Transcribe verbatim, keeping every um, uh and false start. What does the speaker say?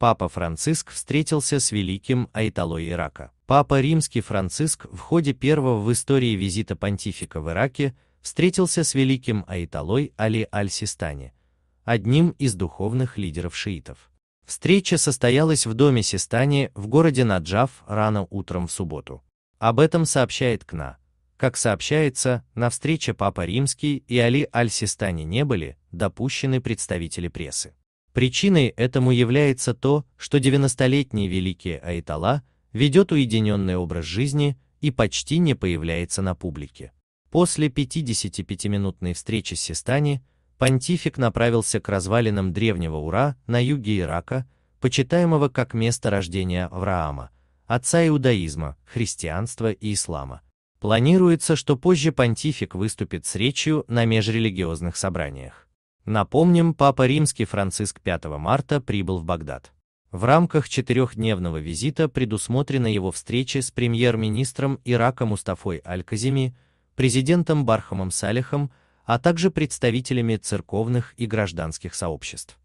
Папа Франциск встретился с великим аятоллой Ирака. Папа Римский Франциск в ходе первого в истории визита понтифика в Ираке встретился с великим аятоллой Али аль-Систани, одним из духовных лидеров шиитов. Встреча состоялась в доме Систани в городе Наджаф рано утром в субботу. Об этом сообщает КНА. Как сообщается, на встрече Папа Римский и Али аль-Систани не были допущены представители прессы. Причиной этому является то, что девяностолетний великий аятолла ведет уединенный образ жизни и почти не появляется на публике. После пятидесятипятиминутной встречи с Систани понтифик направился к развалинам древнего Ура на юге Ирака, почитаемого как место рождения Авраама, отца иудаизма, христианства и ислама. Планируется, что позже понтифик выступит с речью на межрелигиозных собраниях. Напомним, Папа Римский Франциск пятого марта прибыл в Багдад. В рамках четырехдневного визита предусмотрена его встреча с премьер-министром Ирака Мустафой Аль-Казими, президентом Бархамом Салихом, а также представителями церковных и гражданских сообществ.